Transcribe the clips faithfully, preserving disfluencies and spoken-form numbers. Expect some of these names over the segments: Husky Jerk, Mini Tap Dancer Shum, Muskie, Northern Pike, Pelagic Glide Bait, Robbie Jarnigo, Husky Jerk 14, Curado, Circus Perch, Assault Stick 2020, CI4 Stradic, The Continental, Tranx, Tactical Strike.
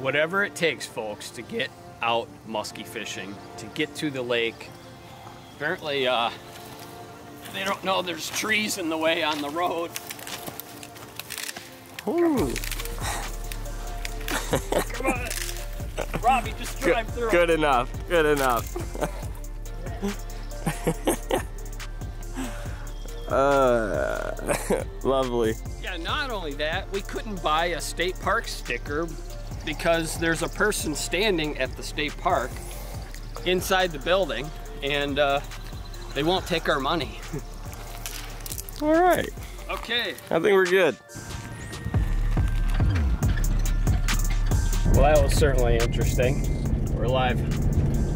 whatever it takes, folks, to get out musky fishing, to get to the lake. Apparently, uh, they don't know there's trees in the way on the road. Ooh. Come on. Robbie, just drive through. Good enough. Good enough. uh, lovely. Yeah, not only that, we couldn't buy a state park sticker because there's a person standing at the state park inside the building, and uh, they won't take our money. All right. Okay. I think we're good. Well, that was certainly interesting. We're live.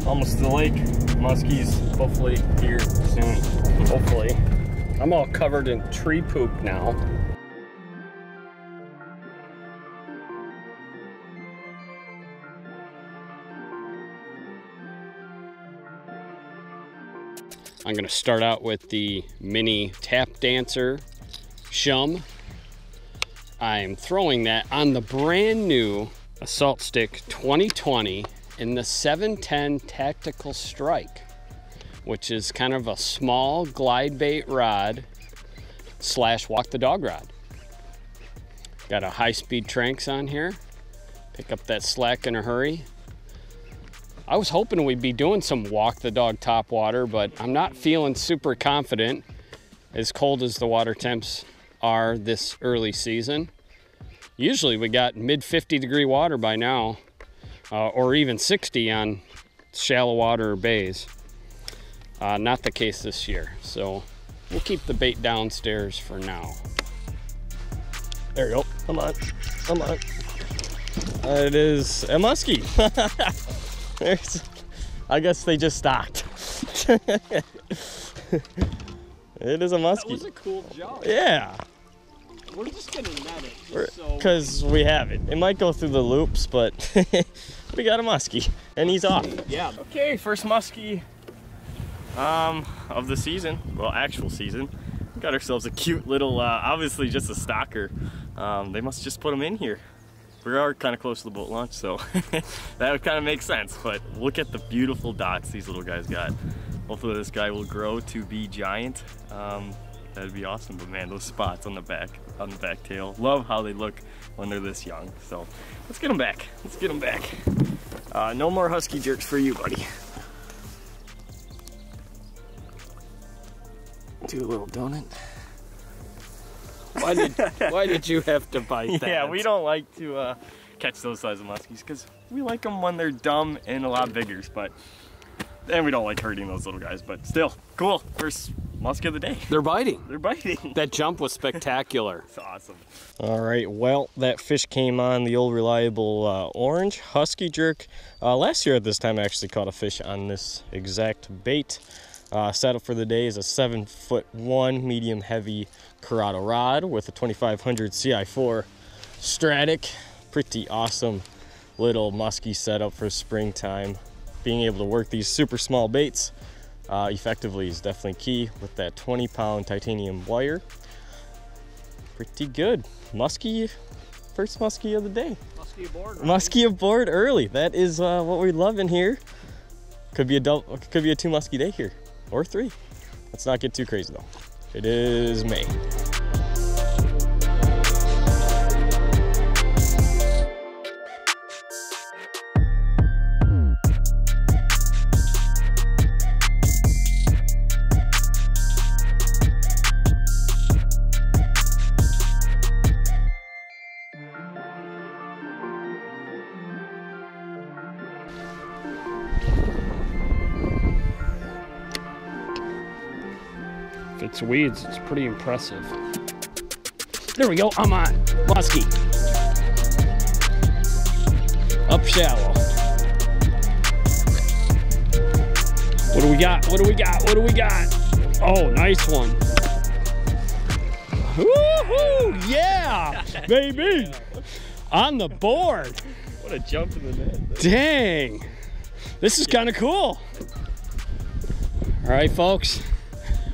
Almost to the lake. Muskies, hopefully here soon. Hopefully. I'm all covered in tree poop now. I'm gonna start out with the Mini Tap Dancer Shum. I'm throwing that on the brand new Assault Stick twenty twenty in the seven ten Tactical Strike, which is kind of a small glide bait rod slash walk the dog rod. Got a high-speed Tranx on here. Pick up that slack in a hurry. I was hoping we'd be doing some walk the dog top water, but I'm not feeling super confident as cold as the water temps are this early season. Usually we got mid fifty degree water by now, uh, or even sixty on shallow water or bays. Uh, not the case this year, so we'll keep the bait downstairs for now. There you go. Come on, come on. Uh, it is a muskie. There's, I guess they just stopped. It is a muskie. That was a cool job. Yeah. We're just gonna net it, because so we have it. It might go through the loops, but we got a muskie, and he's off. Yeah. Okay, first muskie um, of the season. Well, actual season. We got ourselves a cute little, uh, obviously just a stalker. Um, they must just put him in here. We are kind of close to the boat launch, so that would kind of make sense. But look at the beautiful dots these little guys got. Hopefully, this guy will grow to be giant. Um, That'd be awesome, but man, those spots on the back, on the back tail. Love how they look when they're this young. So let's get them back. Let's get them back. Uh, no more husky jerks for you, buddy. Do a little donut. Why did Why did you have to bite that? Yeah, we don't like to uh, catch those size of muskies because we like them when they're dumb and a lot bigger. But and we don't like hurting those little guys. But still, cool. First muskie of the day. They're biting. They're biting. That jump was spectacular. It's awesome. All right, well, that fish came on the old reliable uh, orange husky jerk. Uh, last year at this time, I actually caught a fish on this exact bait. Uh, setup for the day is a seven foot one medium heavy Curado rod with a twenty-five hundred C I four Stradic. Pretty awesome little muskie setup for springtime. Being able to work these super small baits Uh, effectively is definitely key with that twenty pound titanium wire. Pretty good. Muskie, first muskie of the day. Muskie aboard. Right? Muskie aboard early. That is uh, what we love in here. Could be a double, could be a two muskie day here, or three. Let's not get too crazy though. It is May. It's weeds, it's pretty impressive. There we go, I'm on. Muskie. Up shallow. What do we got? What do we got? What do we got? Oh, nice one. Woohoo! Yeah! Baby! Yeah. On the board. What a jump in the net. Dang. This is yeah. Kind of cool. All right, folks.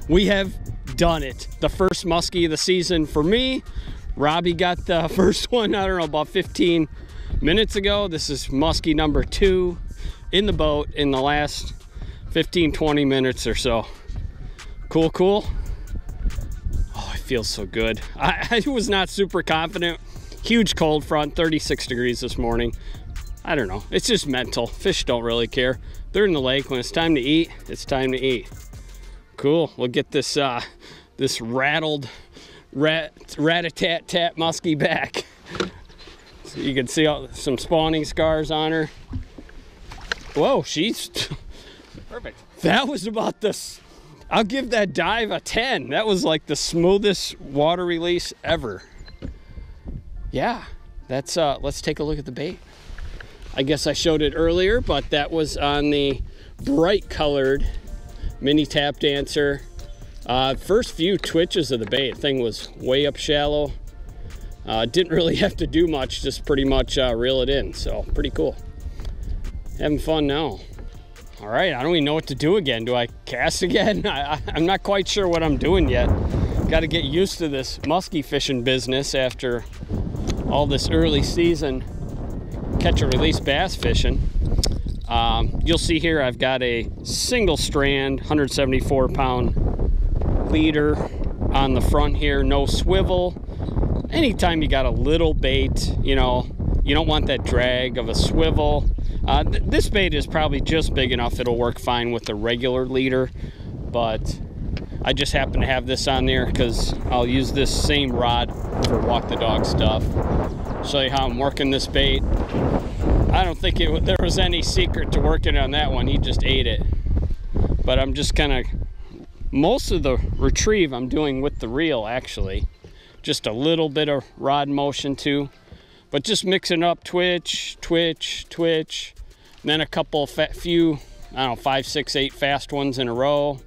We have done it. The first muskie of the season for me. Robbie got the first one, I don't know, about fifteen minutes ago. This is muskie number two in the boat in the last fifteen, twenty minutes or so. Cool, cool. Oh, it feels so good. I, I was not super confident. Huge cold front, thirty-six degrees this morning. I don't know, it's just mental. Fish don't really care. They're in the lake. When it's time to eat, it's time to eat. Cool, we'll get this uh, this rattled rat rat-a-tat-tat muskie back. So you can see all, some spawning scars on her. Whoa, she's perfect. That was about this. I'll give that dive a ten. That was like the smoothest water release ever. Yeah, that's uh, let's take a look at the bait. I guess I showed it earlier, but that was on the bright colored Mini Tap Dancer. Uh, first few twitches of the bait, thing was way up shallow. Uh, didn't really have to do much, just pretty much uh, reel it in, so pretty cool. Having fun now. All right, I don't even know what to do again. Do I cast again? I, I, I'm not quite sure what I'm doing yet. Got to get used to this musky fishing business after all this early season catch and release bass fishing. Um, you'll see here I've got a single strand one seventy-four pound leader on the front here, no swivel. Anytime you got a little bait, you know, you don't want that drag of a swivel. Uh, th this bait is probably just big enough it'll work fine with the regular leader, but I just happen to have this on there because I'll use this same rod for walk the dog stuff. Show you how I'm working this bait. I don't think it, there was any secret to working on that one. He just ate it. But I'm just kind of, most of the retrieve I'm doing with the reel actually. Just a little bit of rod motion too. But just mixing up twitch, twitch, twitch. And then a couple, fat, few, I don't know, five, six, eight fast ones in a row.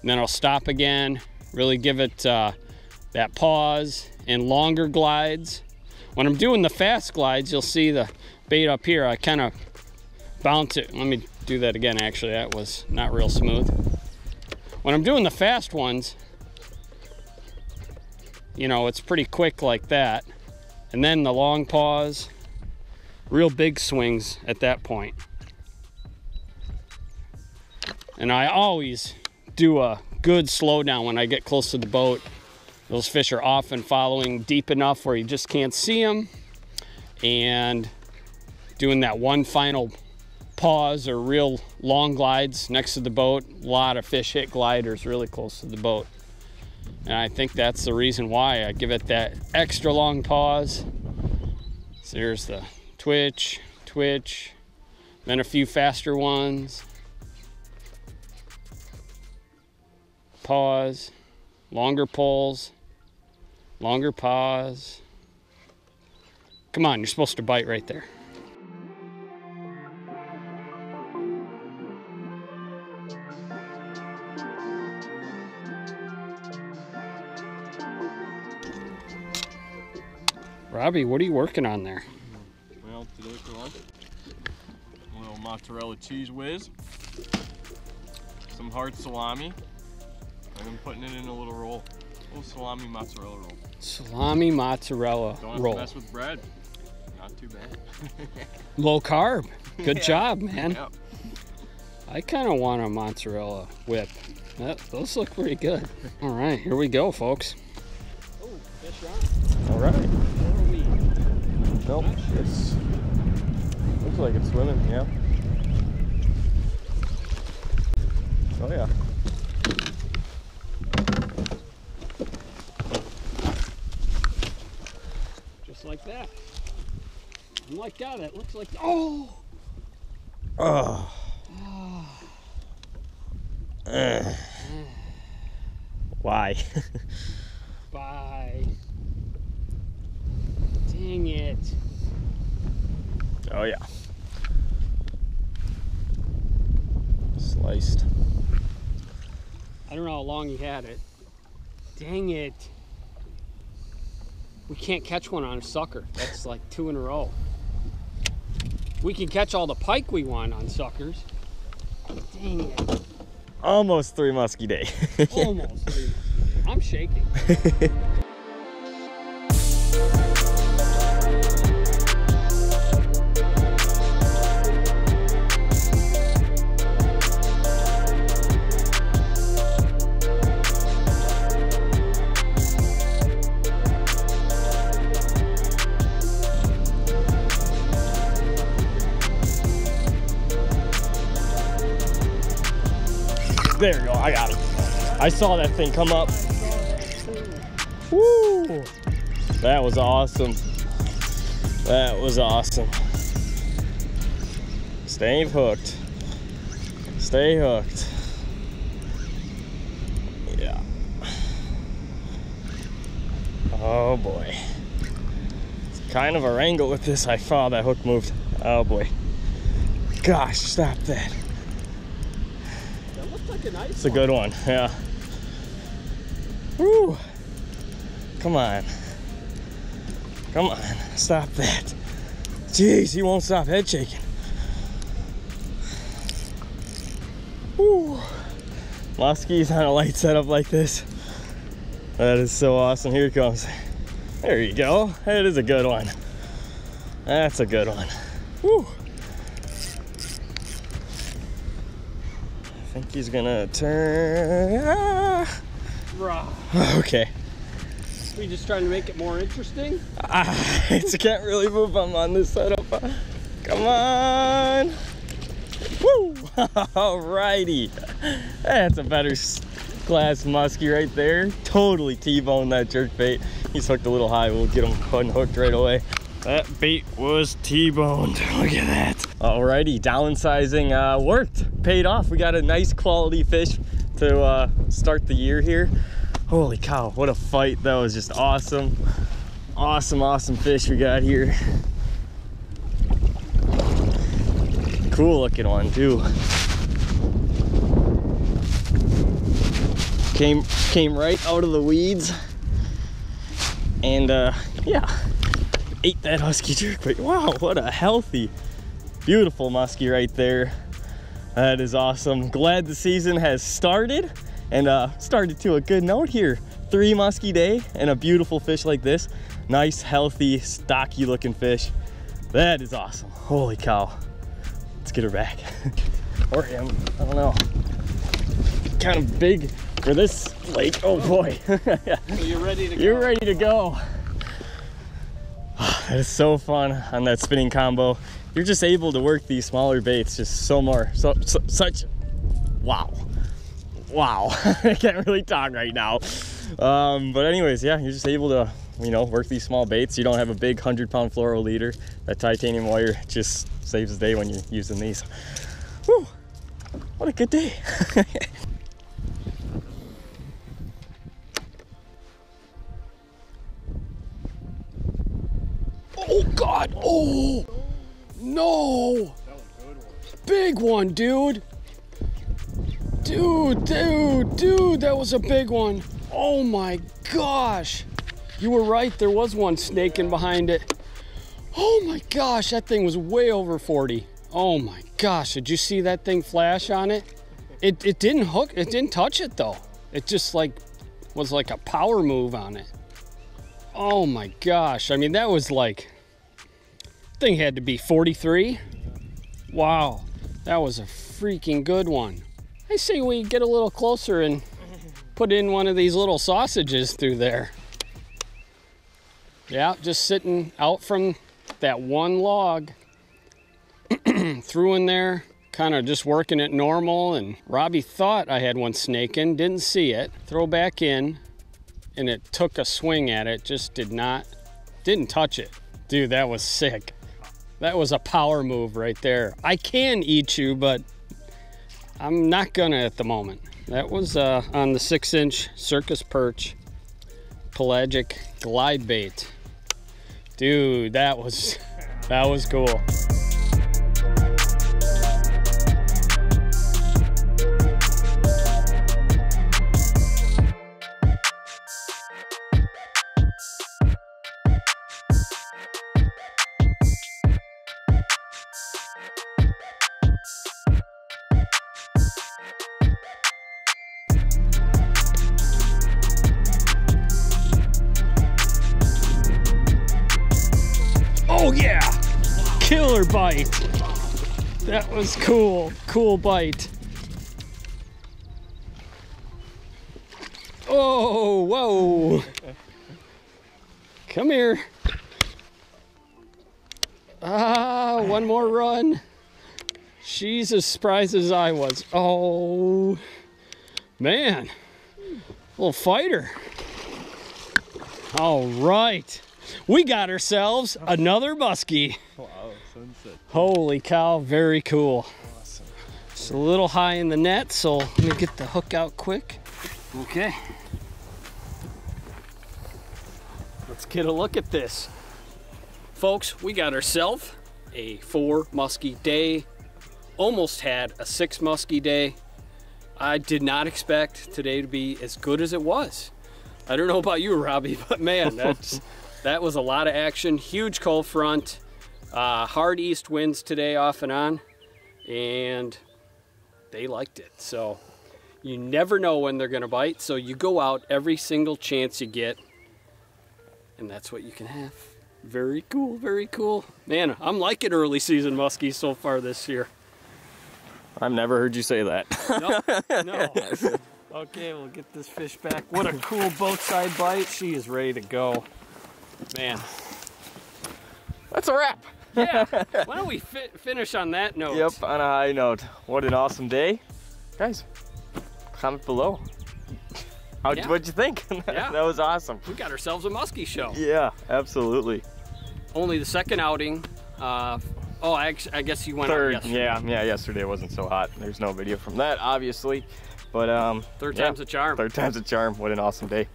And then I'll stop again. Really give it uh, that pause and longer glides. When I'm doing the fast glides, you'll see the bait up here. I kind of bounce it. Let me do that again, actually. That was not real smooth. When I'm doing the fast ones, you know, it's pretty quick like that. And then the long pause, real big swings at that point. And I always do a good slowdown when I get close to the boat. Those fish are often following deep enough where you just can't see them, and doing that one final pause or real long glides next to the boat. A lot of fish hit gliders really close to the boat, and I think that's the reason why I give it that extra long pause. So here's the twitch, twitch, then a few faster ones, pause, longer pulls, longer pause. Come on, you're supposed to bite right there. Robbie, what are you working on there? Well, today for lunch, a little mozzarella cheese whiz, some hard salami, and I'm putting it in a little roll. A little salami mozzarella roll. Salami mozzarella Don't roll. Don't mess with bread. Not too bad. Low carb. Good yeah. job, man. Yep. I kind of want a mozzarella whip. That, those look pretty good. All right, here we go, folks. Oh, fish on. All right. Where are we? Nope. Sure. It's, looks like it's swimming, yeah. Oh, yeah. Like that. I'm like that. It looks like. Oh! Oh. oh. Uh. Why? Bye. Dang it. Oh, yeah. Sliced. I don't know how long he had it. Dang it. We can't catch one on a sucker. That's like two in a row. We can catch all the pike we want on suckers. Dang it. Almost three musky day. Almost three musky day. I'm shaking. I got him. I saw that thing come up. Woo! That was awesome. That was awesome. Stay hooked. Stay hooked. Yeah. Oh boy. It's kind of a wrangle with this. I saw that hook moved. Oh boy. Gosh, stop that. That looks like a nice one. It's a good one, yeah. Woo! Come on. Come on, stop that. Jeez, he won't stop head shaking. Woo. My skis on a light setup like this. That is so awesome. Here it comes. There you go. That is a good one. That's a good one. Woo. I think he's gonna turn. Ah. Raw. Okay. Are you just trying to make it more interesting? I can't really move. I'm on this setup. Come on. Woo! Alrighty. That's a better class muskie right there. Totally T-boned that jerk bait. He's hooked a little high. We'll get him unhooked right away. That bait was T-boned. Look at that. Alrighty. Downsizing uh, worked. Paid off. We got a nice quality fish to uh, start the year here. Holy cow, what a fight. That was just awesome. Awesome, awesome fish we got here. Cool looking one too. Came came right out of the weeds. And uh, yeah, ate that husky jerk bait. Wow, what a healthy, beautiful muskie right there. That is awesome. Glad the season has started. And uh, started to a good note here. Three musky day and a beautiful fish like this. Nice, healthy, stocky looking fish. That is awesome. Holy cow. Let's get her back. Or him, I don't know. Kind of big for this lake. Oh boy. So you're ready to go. You're ready to go. That is so fun on that spinning combo. You're just able to work these smaller baits just so more, so, so such, wow. Wow, I can't really talk right now. Um, but anyways, yeah, you're just able to, you know, work these small baits. You don't have a big one hundred pound fluoro leader. That titanium wire just saves the day when you're using these. Whew, what a good day. Oh God, oh, no. That was a good one. Big one, dude. Dude, dude, dude, that was a big one. Oh my gosh. You were right, there was one snaking behind it. Oh my gosh, that thing was way over forty. Oh my gosh, did you see that thing flash on it? It, it didn't hook, it didn't touch it though. It just like, was like a power move on it. Oh my gosh, I mean that was like, thing had to be forty-three. Wow, that was a freaking good one. I say we get a little closer and put in one of these little sausages through there. Yeah, just sitting out from that one log, through in there, kind of just working it normal. And Robbie thought I had one snaking, didn't see it. Throw back in, and it took a swing at it, just did not, didn't touch it. Dude, that was sick. That was a power move right there. I can eat you, but I'm not gonna at the moment. That was uh, on the six inch Circus Perch Pelagic Glide Bait. Dude, that was, that was cool. Killer bite. That was cool. Cool bite. Oh, whoa. Come here. Ah, one more run. She's as surprised as I was. Oh, Man, little fighter. All right, we got ourselves another muskie. Wow, sunset. Holy cow, very cool. Awesome. It's a little high in the net, so let me get the hook out quick. Okay. Let's get a look at this. Folks, we got ourselves a four muskie day. Almost had a six muskie day. I did not expect today to be as good as it was. I don't know about you, Robbie, but man, that's, that was a lot of action. Huge cold front, uh, hard east winds today off and on, and they liked it. So you never know when they're gonna bite, so you go out every single chance you get, and that's what you can have. Very cool, very cool. Man, I'm liking early season muskies so far this year. I've never heard you say that. No, no. Okay, we'll get this fish back. What a cool both side bite. She is ready to go. Man. That's a wrap. Yeah, why don't we fi finish on that note? Yep, on a high note. What an awesome day. Guys, comment below. How, yeah. What'd you think? Yeah. That was awesome. We got ourselves a muskie show. Yeah, absolutely. Only the second outing. Uh, oh, I, I guess you went Third, out yesterday. Yeah, yeah, yesterday wasn't so hot. There's no video from that, obviously. But um, third time's yeah, a charm. Third time's a charm. What an awesome day.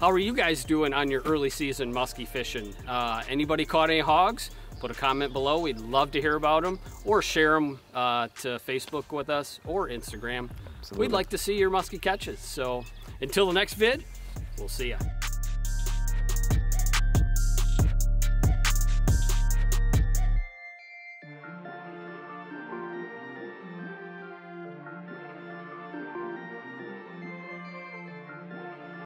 How are you guys doing on your early season muskie fishing? Uh, anybody caught any hogs? Put a comment below. We'd love to hear about them, or share them uh, to Facebook with us or Instagram. Absolutely. We'd like to see your muskie catches. So until the next vid, we'll see ya.